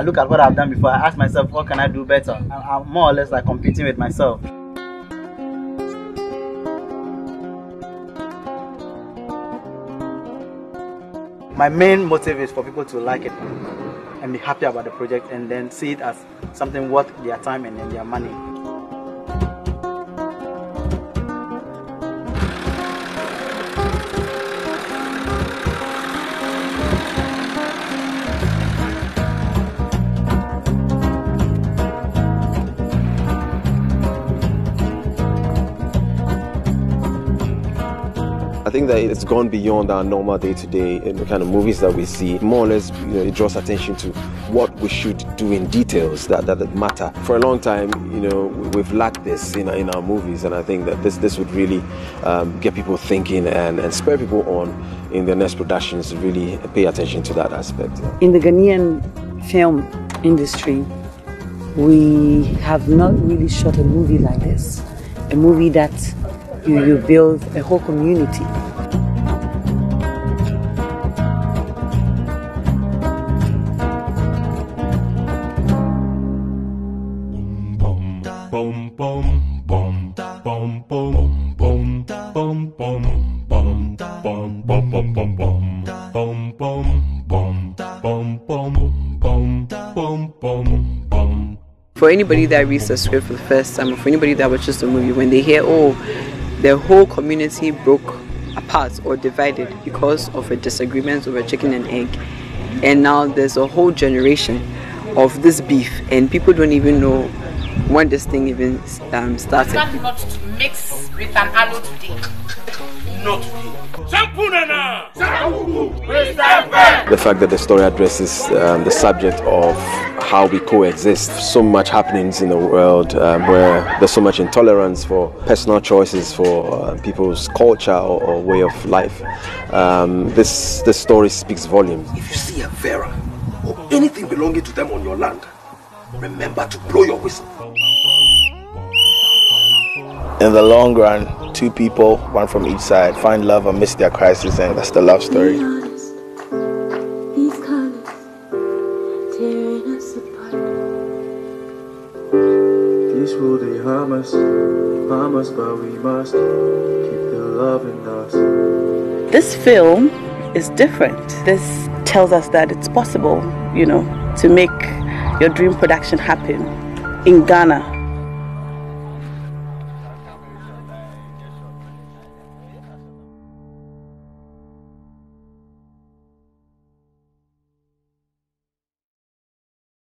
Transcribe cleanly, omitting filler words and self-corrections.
I look at what I've done before, I ask myself, what can I do better? I'm more or less like competing with myself. My main motive is for people to like it and be happy about the project and then see it as something worth their time and then their money. I think that it's gone beyond our normal day-to-day and the kind of movies that we see. More or less, you know, it draws attention to what we should do in details that matter. For a long time, you know, we've lacked this in our movies, and I think that this would really get people thinking and spur people on in their next productions to really pay attention to that aspect. In the Ghanaian film industry, we have not really shot a movie like this, a movie that you build a whole community. For anybody that reads the script for the first time, or for anybody that watches the movie, when they hear, oh, the whole community broke apart or divided because of a disagreement over chicken and egg, and now there's a whole generation of this beef and people don't even know when this thing even started. You not to mix with an aloe today. Not today. The fact that the story addresses the subject of how we coexist. So much happenings in the world where there's so much intolerance for personal choices, for people's culture or way of life. This story speaks volumes. If you see a Vera or anything belonging to them on your land, remember to blow your whistle. In the long run, two people, one from each side, find love amidst their crisis, and that's the love story. These will they harm us, but we must keep the love in us. This film is different. This tells us that it's possible, you know, to make your dream production happen in Ghana.